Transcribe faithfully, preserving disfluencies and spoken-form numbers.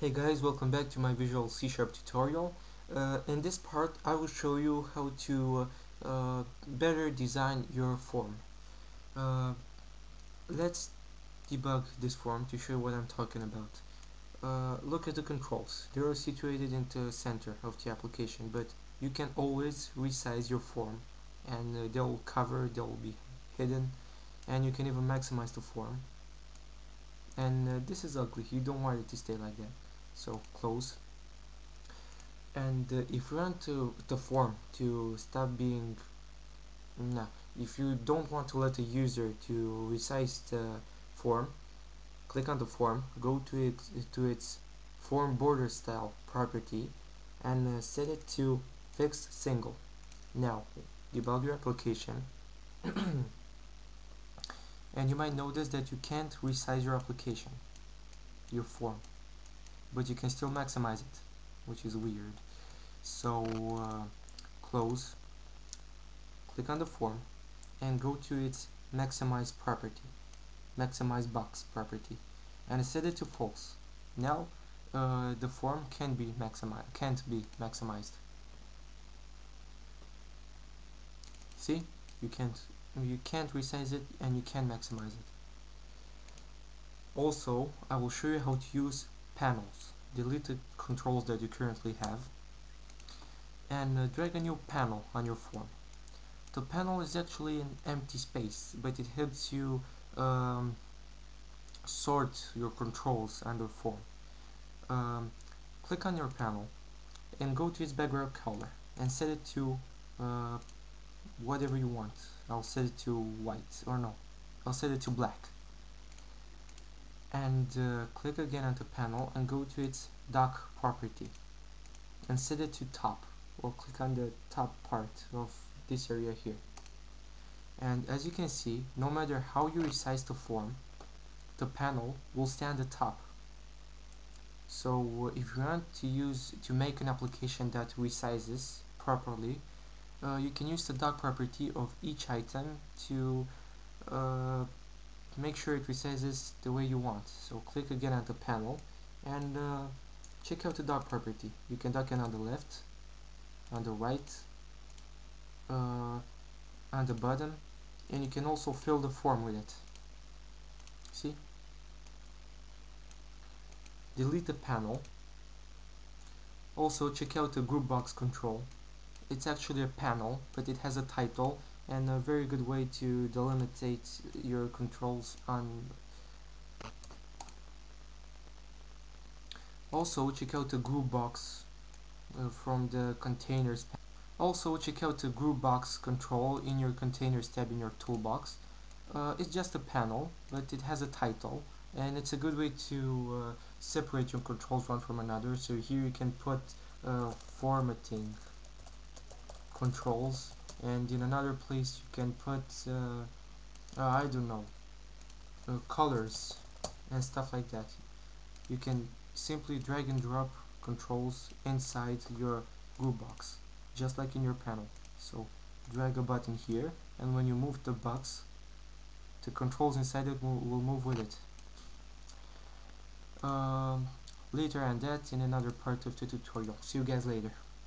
Hey guys, welcome back to my Visual C sharp tutorial. Uh, in this part I will show you how to uh, better design your form. Uh, let's debug this form to show you what I'm talking about. Uh, look at the controls. They are situated in the center of the application, but you can always resize your form and uh, they'll cover, they'll be hidden, and you can even maximize the form. And uh, this is ugly, you don't want it to stay like that. So close. And uh, if you want to the form to stop being, nah, if you don't want to let the user to resize the form, click on the form, go to it to its form border style property, and uh, set it to fixed single. Now debug your application. And you might notice that you can't resize your application, your form, but you can still maximize it, which is weird. So uh, close, click on the form and go to its maximize property, maximize box property, and set it to false. Now uh, the form can be maximized, can't be maximized. See, you can't you can't resize it and you can maximize it. Also, I will show you how to use panels. Delete the controls that you currently have and uh, drag a new panel on your form. The panel is actually an empty space, but it helps you um, sort your controls under form. Um, click on your panel and go to its background color and set it to uh, whatever you want. I'll set it to white, or no, I'll set it to black. And uh, click again on the panel and go to its dock property and set it to top, or click on the top part of this area here. And as you can see, no matter how you resize the form, the panel will stand at top. So uh, if you want to use to make an application that resizes properly, Uh, you can use the dock property of each item to uh, make sure it resizes the way you want. So click again at the panel and uh, check out the dock property. You can dock it on the left, on the right, uh, on the bottom, and you can also fill the form with it. See? Delete the panel. Also check out the group box control. It's actually a panel, but it has a title and a very good way to delimitate your controls on. Also check out the group box uh, from the containers. Also check out the group box control in your containers tab in your toolbox. Uh, it's just a panel, but it has a title, and it's a good way to uh, separate your controls one from another. So here you can put uh, formatting controls, and in another place you can put uh, uh, I don't know uh, colors and stuff like that. You can simply drag and drop controls inside your group box, just like in your panel. So drag a button here, and when you move the box, the controls inside it will, will move with it. Um, later on that in another part of the tutorial. See you guys later.